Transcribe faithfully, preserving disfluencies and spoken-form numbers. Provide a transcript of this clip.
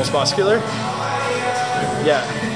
It's muscular? Yeah.